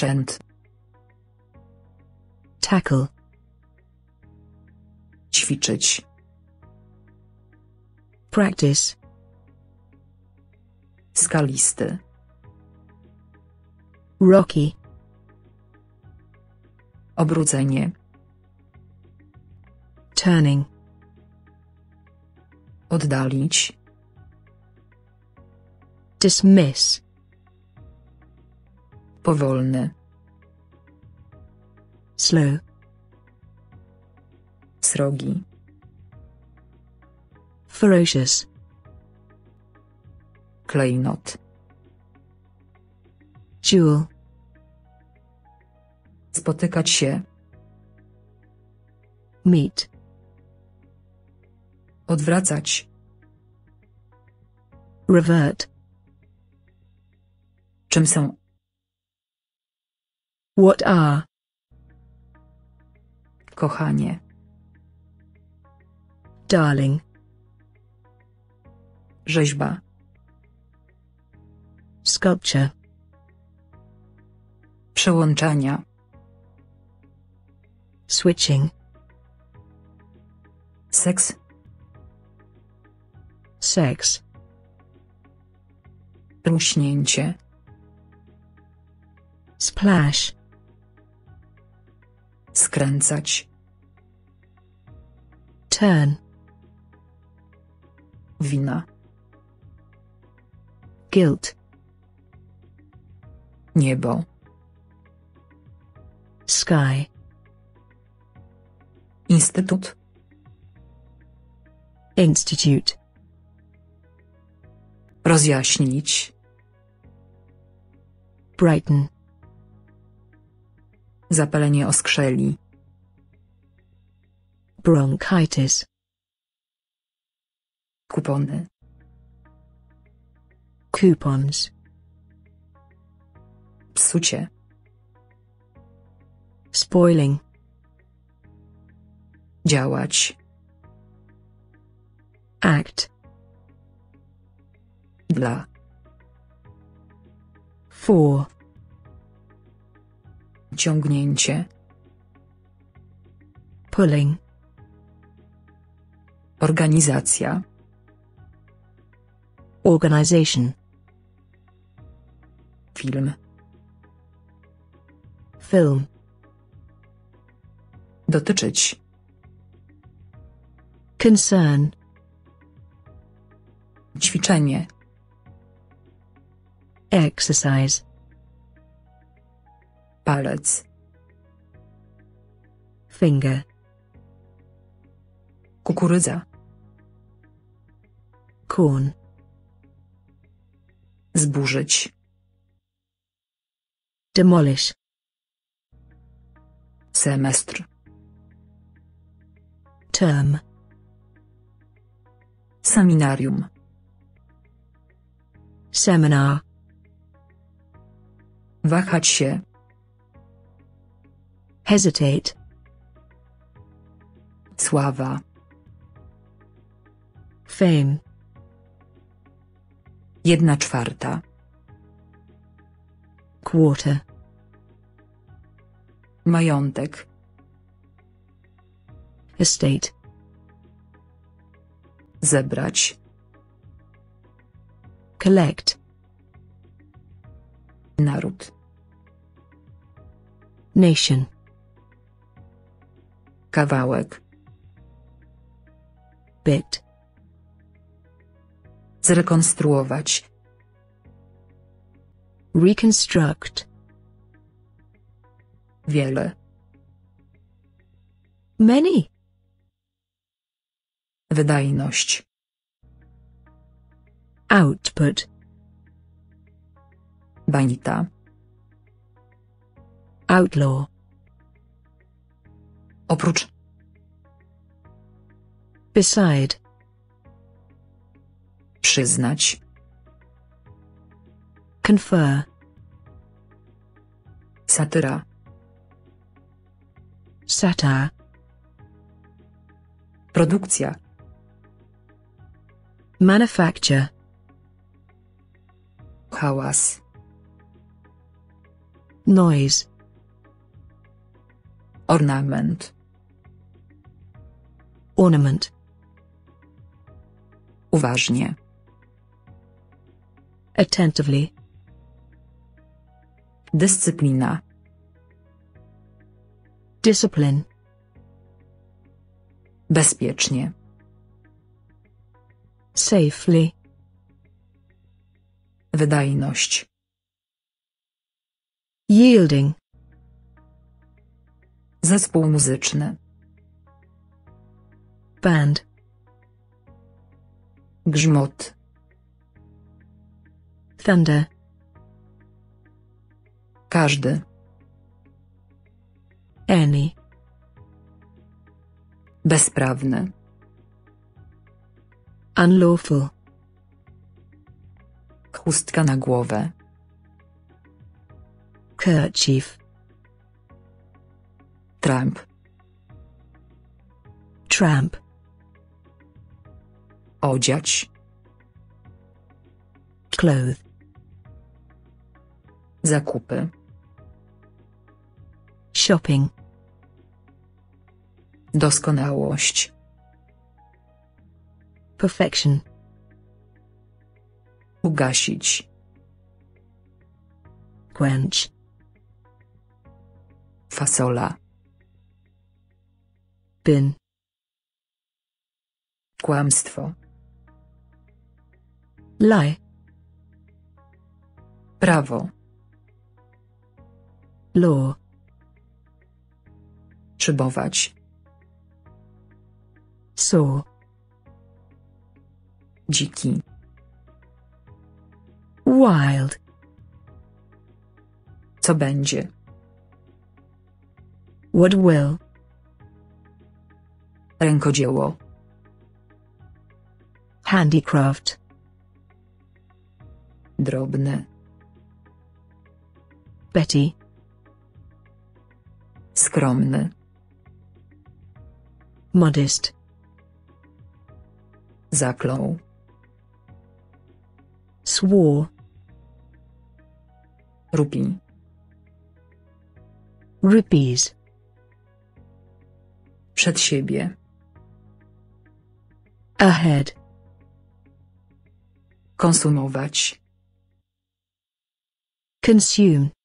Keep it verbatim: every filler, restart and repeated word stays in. patient. Tackle. Ćwiczyć. Practice. Skalisty. Rocky. Obrudzenie. Turning. Oddalić. Dismiss. Powolny. Slow. Srogi. Ferocious. Klejnot. Jewel. Spotykać się. Meet. Odwracać. Revert. Czym są? What are? Kochanie. Darling. Rzeźba. Sculpture. Przełączania. Switching. Seks. Seks. Ruśnięcie. Splash. Skręcać. Turn. Wina. Guilt. Niebo. Sky. Instytut. Institute. Rozjaśnić. Brighten. Zapalenie oskrzeli. Bronchitis. Kupony. Coupons. Psucie. Spoiling. Działać. Act. Dla. For. Ciągnięcie. Pulling. Organizacja. Organization. Film. Film. Dotyczyć. Concern. Ćwiczenie. Exercise. Palec. Finger. Kukurydza. Corn. Zburzyć. Demolish. Semestr. Term. Seminarium. Seminar. Wahać się. Hesitate. Sława. Fame. Jedna czwarta. Quarter. Majątek. Estate. Zebrać. Collect. Naród. Nation. Kawałek. Bit. Zrekonstruować. Reconstruct. Wiele. Many. Wydajność. Output. Banita. Outlaw. Oprócz. Beside. Przyznać. Confer. Satyra. Satire. Produkcja. Manufacture. Hałas. Noise. Ornament. Ornament. Uważnie. Attentively. Dyscyplina. Discipline. Bezpiecznie. Safely. Wydajność. Yielding. Zespół muzyczny. Band. Grzmot. Thunder. Każdy. Any. Bezprawny. Unlawful. Chustka na głowę. Kerchief. Tramp. Tramp. Odziać. Clothe. Zakupy. Shopping. Doskonałość. Perfection. Ugasić. Quench. Fasola. Bin. Kłamstwo. Lie. Prawo. Law. Szybować. Saw. Dziki. Wild. Co będzie? What will. Rękodzieło. Handicraft. Drobny. Petty. Skromny. Modest. Zaklął. Swore. Rupi. Rupees. Przed siebie. Ahead. Konsumować. Consume.